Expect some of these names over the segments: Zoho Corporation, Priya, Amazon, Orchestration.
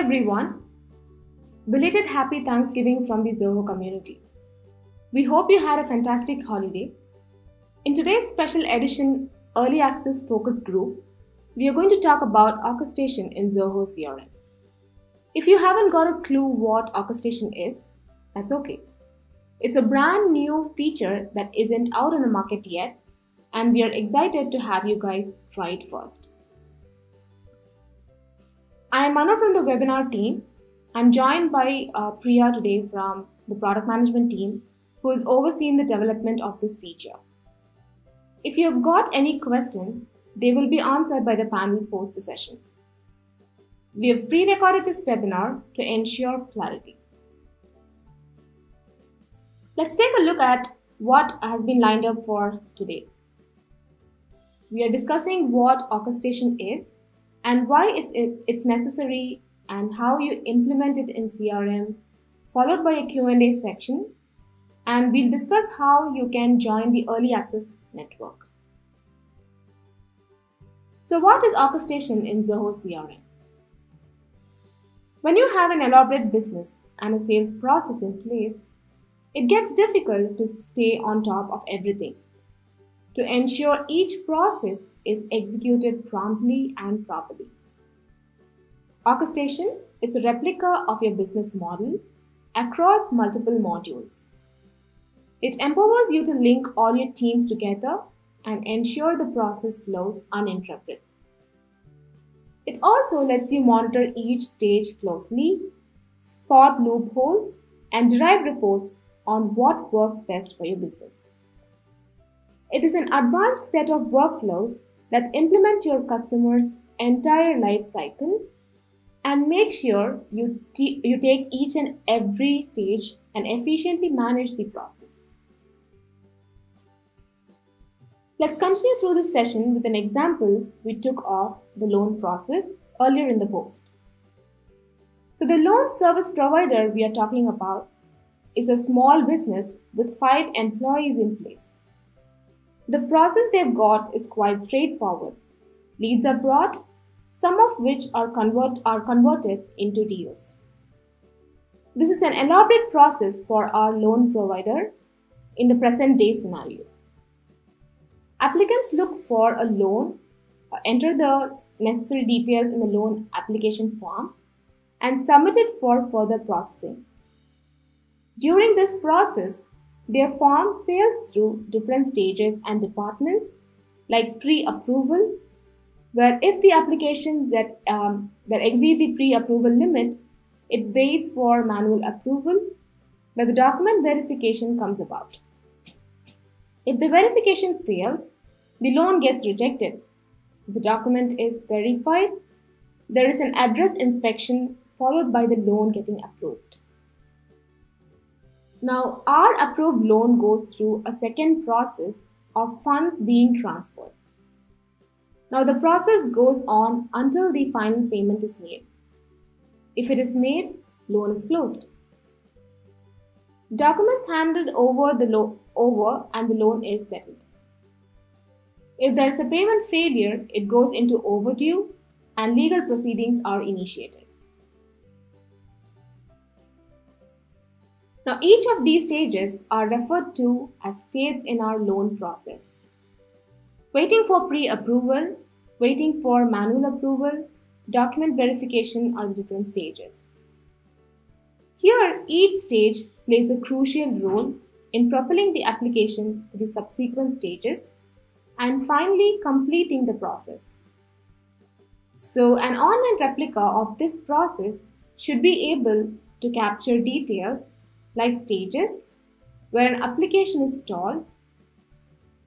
everyone. Belated happy Thanksgiving from the Zoho community. We hope you had a fantastic holiday. In today's special edition Early Access Focus Group, we are going to talk about orchestration in Zoho CRM. If you haven't got a clue what orchestration is, that's okay. It's a brand new feature that isn't out in the market yet, and we are excited to have you guys try it first. I am Anu from the webinar team. I'm joined by Priya today from the product management team, who has overseen the development of this feature. If you have got any question, they will be answered by the panel post the session. We have pre-recorded this webinar to ensure clarity. Let's take a look at what has been lined up for today. We are discussing what orchestration is and why it's necessary and how you implement it in CRM, followed by a Q&A section, and we'll discuss how you can join the Early Access network. So what is orchestration in Zoho CRM? When you have an elaborate business and a sales process in place, it gets difficult to stay on top of everything. To ensure each process is executed promptly and properly, orchestration is a replica of your business model across multiple modules. It empowers you to link all your teams together and ensure the process flows uninterrupted. It also lets you monitor each stage closely, spot loopholes, and derive reports on what works best for your business. It is an advanced set of workflows that implement your customer's entire life cycle and make sure you take each and every stage and efficiently manage the process. Let's continue through this session with an example we took of the loan process earlier in the post. So the loan service provider we are talking about is a small business with 5 employees in place. The process they've got is quite straightforward. Leads are brought, some of which are converted into deals. This is an elaborate process for our loan provider in the present day scenario. Applicants look for a loan, enter the necessary details in the loan application form, and submit it for further processing. During this process, they form sales through different stages and departments like pre-approval, where if the applications that exceed the pre-approval limit, it waits for manual approval, where the document verification comes about. If the verification fails, the loan gets rejected. The document is verified. There is an address inspection followed by the loan getting approved. Now, our approved loan goes through a second process of funds being transferred. Now, the process goes on until the final payment is made. If it is made, loan is closed. Documents handed over and the loan is settled. If there is a payment failure, it goes into overdue and legal proceedings are initiated. Now, each of these stages are referred to as stages in our loan process. Waiting for pre-approval, waiting for manual approval, document verification are the different stages. Here, each stage plays a crucial role in propelling the application to the subsequent stages and finally completing the process. So, an online replica of this process should be able to capture details like stages, where an application is stalled,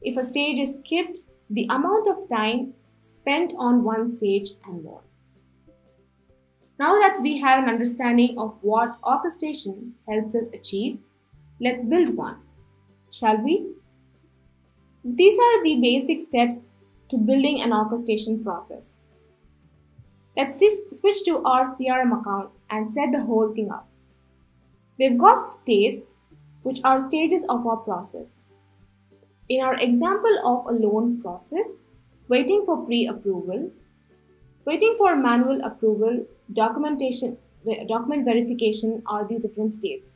if a stage is skipped, the amount of time spent on one stage, and more. Now that we have an understanding of what orchestration helps us achieve, let's build one, shall we? These are the basic steps to building an orchestration process. Let's switch to our CRM account and set the whole thing up. We've got states, which are stages of our process. In our example of a loan process, waiting for pre-approval, Waiting for manual approval, document verification are the different states.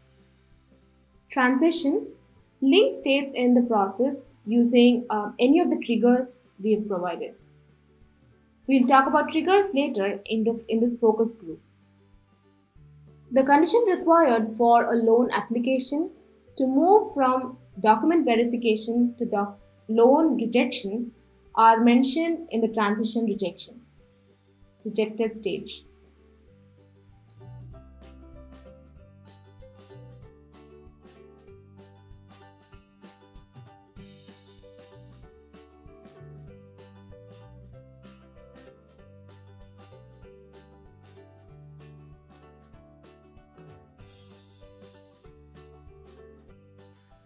Transition links states in the process using any of the triggers we have provided. We'll talk about triggers later in this focus group. The condition required for a loan application to move from document verification to loan rejection are mentioned in the transition rejected stage.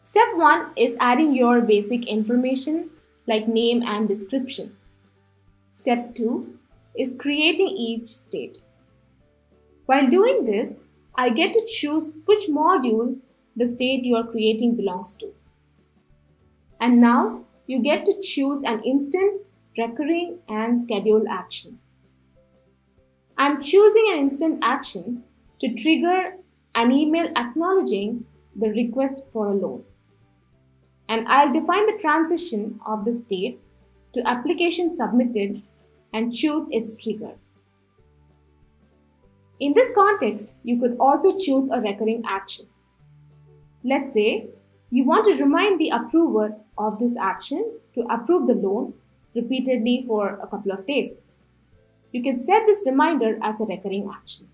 Step 1 is adding your basic information like name and description. Step 2 is creating each state. While doing this, I get to choose which module the state you are creating belongs to. And now you get to choose an instant, recurring, and scheduled action. I'm choosing an instant action to trigger an email acknowledging the request for a loan. And I'll define the transition of the state to application submitted and choose its trigger. In this context, you could also choose a recurring action. Let's say you want to remind the approver of this action to approve the loan repeatedly for a couple of days. You can set this reminder as a recurring action.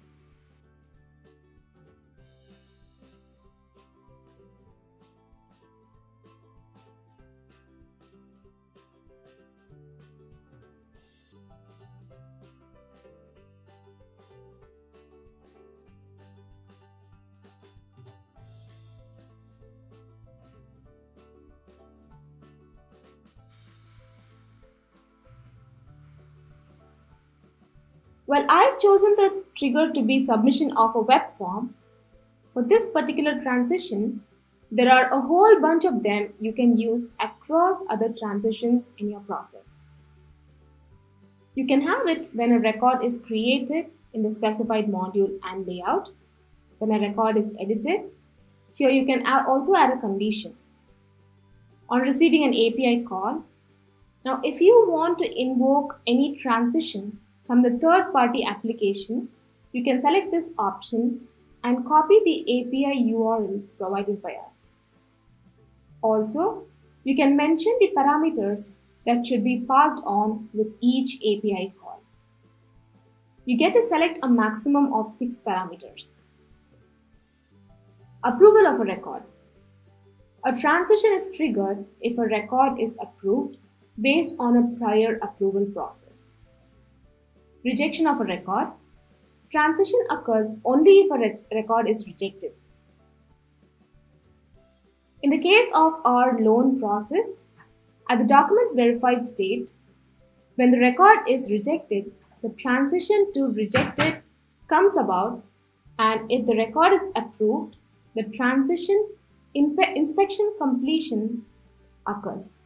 Well, I've chosen the trigger to be submission of a web form. For this particular transition, there are a whole bunch of them you can use across other transitions in your process. You can have it when a record is created in the specified module and layout, when a record is edited. Here you can also add a condition. On receiving an API call, now if you want to invoke any transition from the third-party application, you can select this option and copy the API URL provided by us. Also, you can mention the parameters that should be passed on with each API call. You get to select a maximum of 6 parameters. Approval of a record. A transition is triggered if a record is approved based on a prior approval process. Rejection of a record. Transition occurs only if a record is rejected. In the case of our loan process, at the document verified state, when the record is rejected, the transition to rejected comes about, and if the record is approved, the transition inspection completion occurs.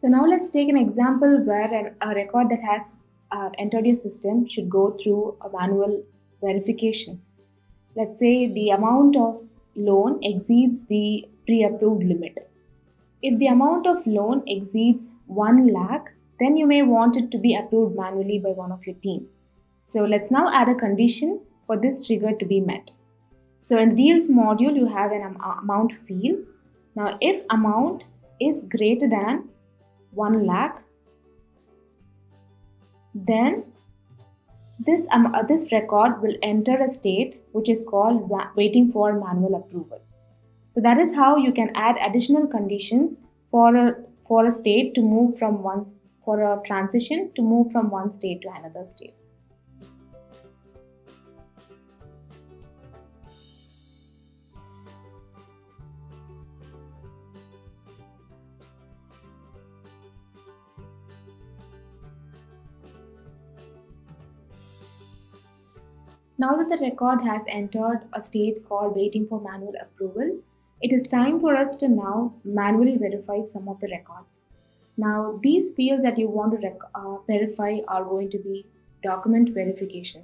So now let's take an example where a record that has entered your system should go through a manual verification. Let's say the amount of loan exceeds the pre-approved limit. If the amount of loan exceeds 1 lakh, then you may want it to be approved manually by one of your team. So let's now add a condition for this trigger to be met. So in deals module, you have an amount field. Now if amount is greater than 1 lakh, then this record will enter a state which is called waiting for manual approval. So that is how you can add additional conditions for a state to move from one, for a transition to move from one state to another state. Now that the record has entered a state called waiting for manual approval, it is time for us to now manually verify some of the records. Now these fields that you want to verify are going to be document verification.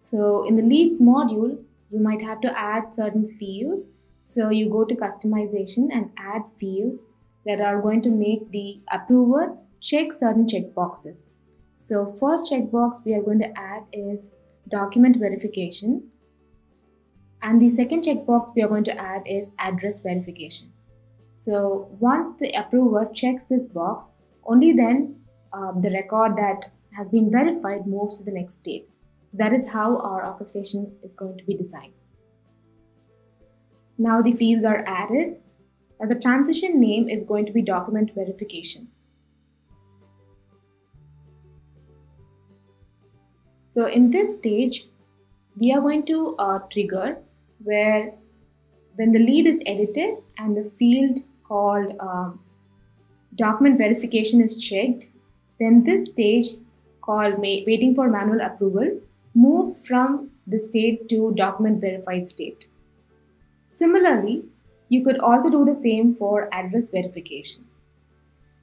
So in the leads module, you might have to add certain fields. So you go to customization and add fields that are going to make the approver check certain checkboxes. So first checkbox we are going to add is document verification, and the second checkbox we are going to add is address verification. So once the approver checks this box, only then the record that has been verified moves to the next state. That is how our orchestration is going to be designed. Now the fields are added. Now the transition name is going to be document verification. So in this stage, we are going to trigger where when the lead is edited and the field called document verification is checked, then this stage called waiting for manual approval moves from the state to document verified state. Similarly, you could also do the same for address verification.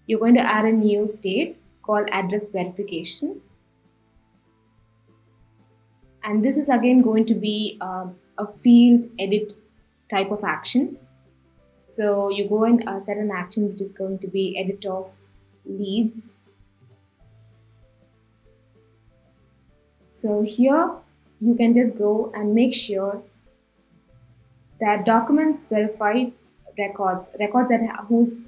You're going to add a new state called address verification. And this is again going to be a field edit type of action. So you go and set an action which is going to be edit of leads. So here you can just go and make sure that documents verified records that whose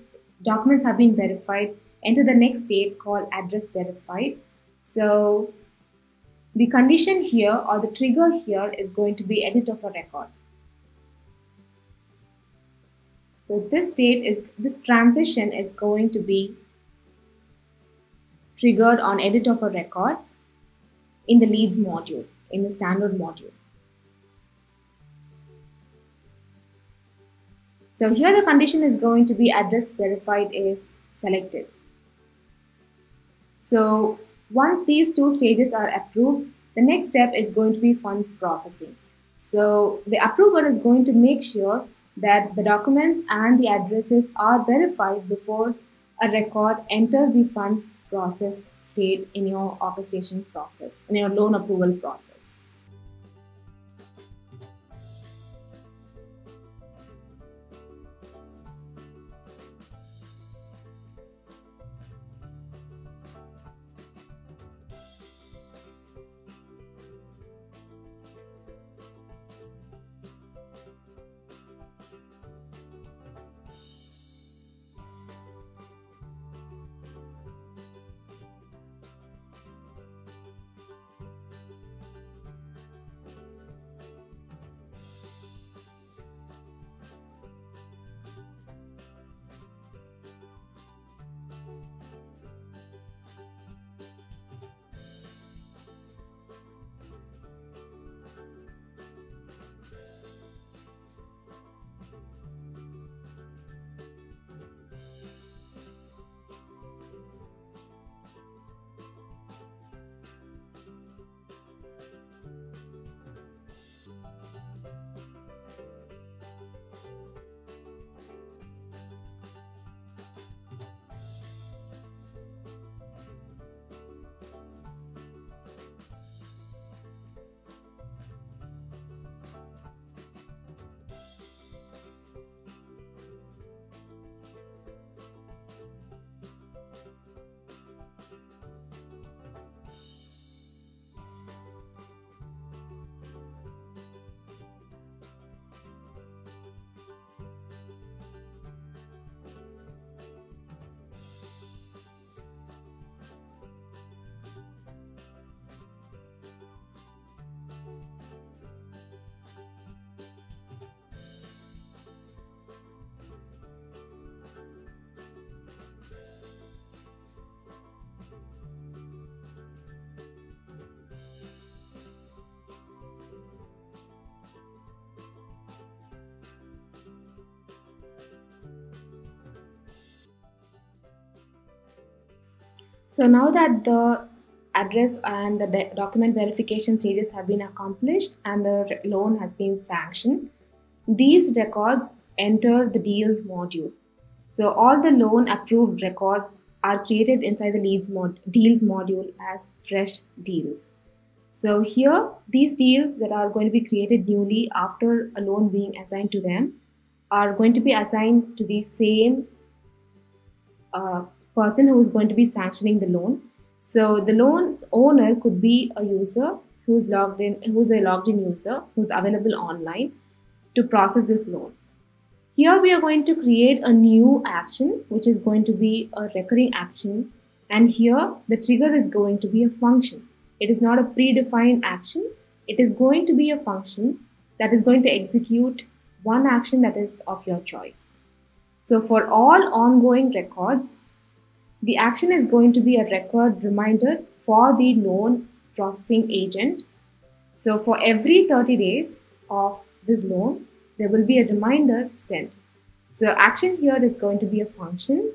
documents have been verified, enter the next state called address verified. So the condition here or the trigger here is going to be edit of a record. So this transition is going to be triggered on edit of a record in the leads module, in the standard module. So here the condition is going to be address verified is selected. So once these two stages are approved, the next step is going to be funds processing. So the approver is going to make sure that the documents and the addresses are verified before a record enters the funds process state in your orchestration process, in your loan approval process. So now that the address and the document verification stages have been accomplished and the loan has been sanctioned, these records enter the deals module. So all the loan approved records are created inside the deals module as fresh deals. So here, these deals that are going to be created newly after a loan being assigned to them are going to be assigned to the same person who is going to be sanctioning the loan. So the loan's owner could be a user who's logged in, who's a logged-in user who's available online to process this loan. Here we are going to create a new action, which is going to be a recurring action, and here the trigger is going to be a function. It is not a predefined action. It is going to be a function that is going to execute one action that is of your choice. So for all ongoing records, the action is going to be a record reminder for the loan processing agent. So for every 30 days of this loan, there will be a reminder sent. So action here is going to be a function.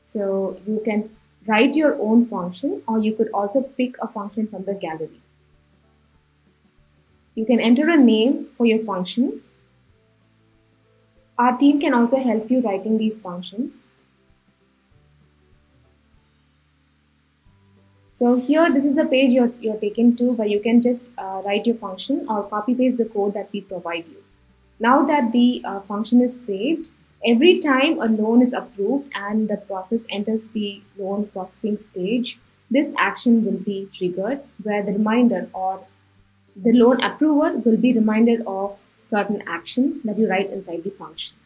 So you can write your own function, or you could also pick a function from the gallery. You can enter a name for your function. Our team can also help you writing these functions. So here, this is the page you're taken to, where you can just write your function or copy paste the code that we provide you. Now that the function is saved, every time a loan is approved and the process enters the loan processing stage, this action will be triggered, where the reminder or the loan approver will be reminded of certain action that you write inside the function.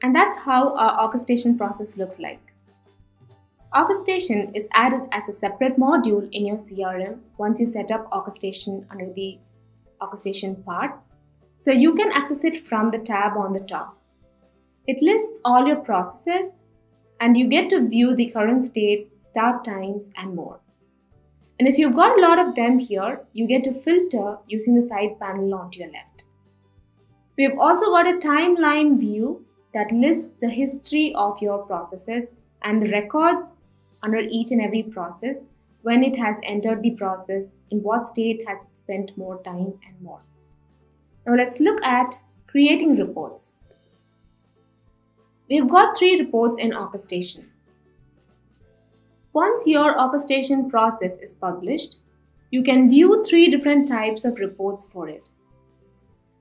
And that's how our orchestration process looks like. Orchestration is added as a separate module in your CRM once you set up orchestration under the orchestration part. So you can access it from the tab on the top. It lists all your processes, and you get to view the current state, start times, and more. And if you've got a lot of them here, you get to filter using the side panel onto your left. We've also got a timeline view that lists the history of your processes and the records under each and every process, when it has entered the process, in what state has it spent more time, and more. Now let's look at creating reports. We've got 3 reports in orchestration. Once your orchestration process is published, you can view 3 different types of reports for it.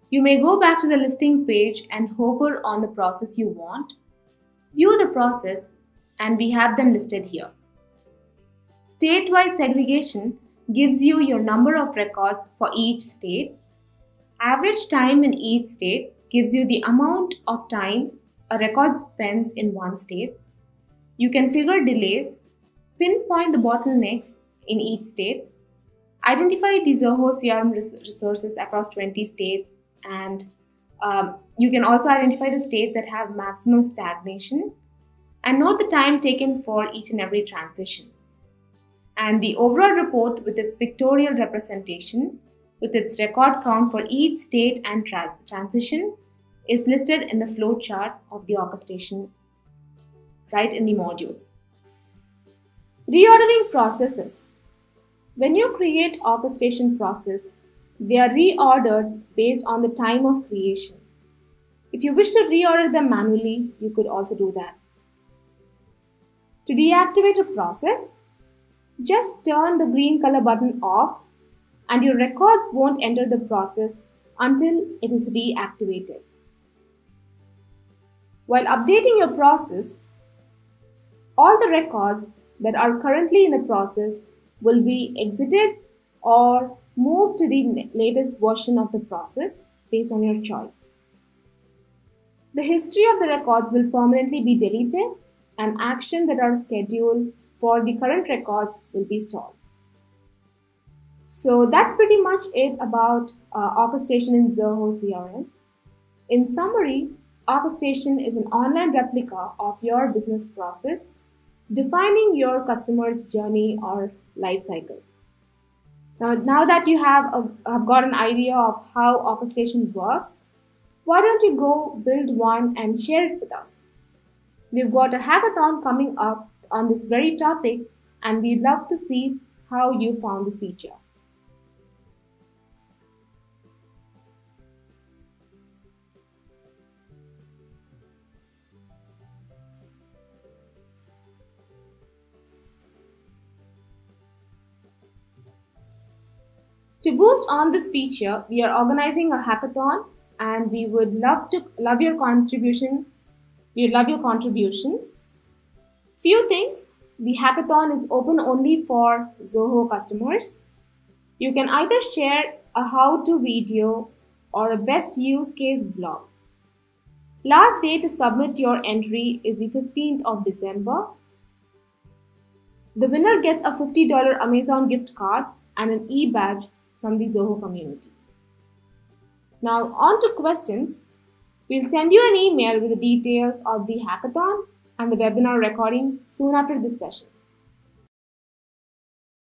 You may go back to the listing page and hover on the process you want, view the process, and we have them listed here. State-wise segregation gives you your number of records for each state. Average time in each state gives you the amount of time a record spends in one state. You can figure delays, pinpoint the bottlenecks in each state, identify the Zoho CRM resources across 20 states, and you can also identify the states that have maximum stagnation, and note the time taken for each and every transition. And the overall report, with its pictorial representation, with its record count for each state and transition is listed in the flow chart of the orchestration right in the module. Reordering processes. When you create orchestration process, they are reordered based on the time of creation. If you wish to reorder them manually, you could also do that. To deactivate a process, just turn the green color button off and your records won't enter the process until it is reactivated. While updating your process, all the records that are currently in the process will be exited or moved to the latest version of the process based on your choice. The history of the records will permanently be deleted and actions that are scheduled for the current records will be stored. So that's pretty much it about orchestration in Zoho CRM. In summary, orchestration is an online replica of your business process, defining your customer's journey or life cycle. Now that you have got an idea of how orchestration works, why don't you go build one and share it with us? We've got a hackathon coming up on this very topic, and we'd love to see how you found this feature. To boost on this feature, we are organizing a hackathon, and we would love your contribution. We love your contribution. Few things. The hackathon is open only for Zoho customers. You can either share a how-to video or a best use case blog. Last day to submit your entry is the 15th of December. The winner gets a $50 Amazon gift card and an e-badge from the Zoho community. Now on to questions. We'll send you an email with the details of the hackathon and the webinar recording soon after this session.